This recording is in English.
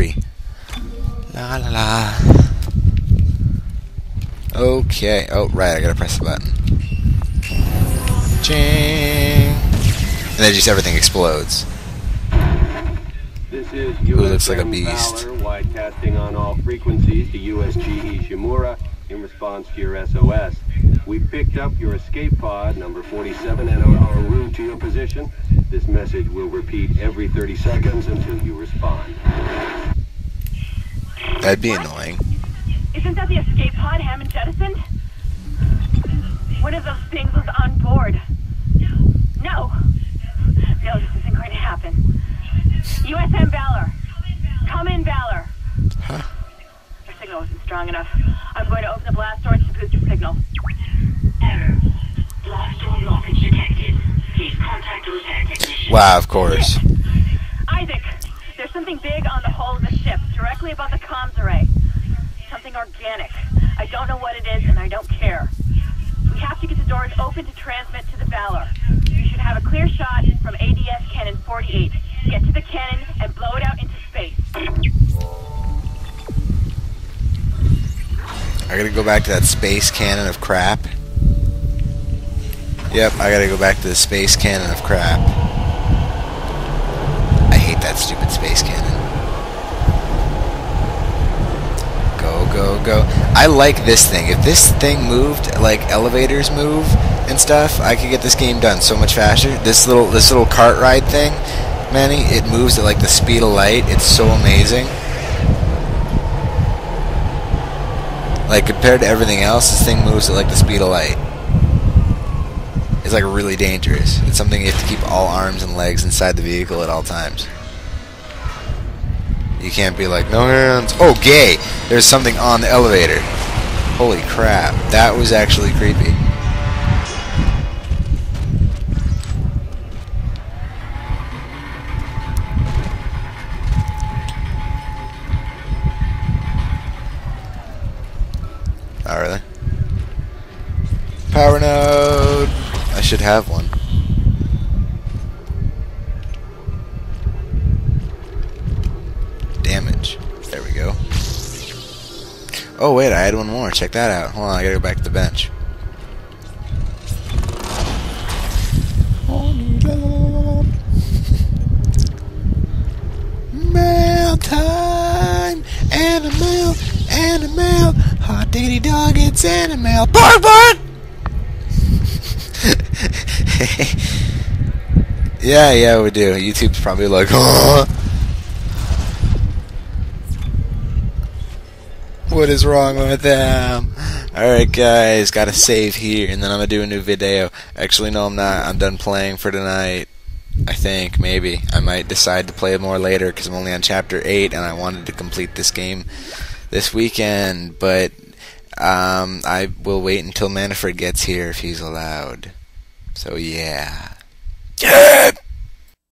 La la la. Okay. Oh, right. I gotta press the button. Ching. And then just everything explodes. This is USM Valor, looks like a beast. Wide casting on all frequencies to USG Ishimura in response to your SOS. We picked up your escape pod, number 47, and are en route to your position. This message will repeat every 30 seconds until you respond. That'd be annoying. Isn't that the escape pod Hammond jettisoned? One of those things was on board. No, this isn't going to happen. USM Valor. Come in, Valor. Huh? Our signal wasn't strong enough. I'm going to open the blast door to boost your signal. Error. Blast door blockage detected. Please contact the repair technician. Wow, of course. Isaac, there's something big on the hull of the ship, directly above the comms array. Something organic. I don't know what it is, and I don't care. We have to get the doors open to transmit to the Valor. You should have a clear shot from ADS cannon 48. Get to the cannon and blow it out into space. I gotta go back to that space cannon of crap. Yep, I gotta go back to the space cannon of crap. I hate that stupid space cannon. Go, go, go. I like this thing. If this thing moved like elevators move and stuff, I could get this game done so much faster. This little cart ride thing, Manny, it moves at like the speed of light. It's so amazing. Like, compared to everything else, this thing moves at like the speed of light. It's like really dangerous. It's something you have to keep all arms and legs inside the vehicle at all times. You can't be like, no hands. Oh, gay! There's something on the elevator. Holy crap. That was actually creepy. Oh, really? Power node! I should have one. Damage. There we go. Oh, wait, I had one more. Check that out. Hold on, I gotta go back to the bench. Mail time! Animal! Animal! Hot diggity dog, it's Animal! Bark, bark! yeah, we do. YouTube's probably like, oh, what is wrong with them? Alright guys, gotta save here, and then I'm gonna do a new video. Actually, no, I'm not. I'm done playing for tonight. I think, maybe. I might decide to play more later, because I'm only on Chapter 8, and I wanted to complete this game this weekend, but I will wait until Manfred gets here if he's allowed. So yeah.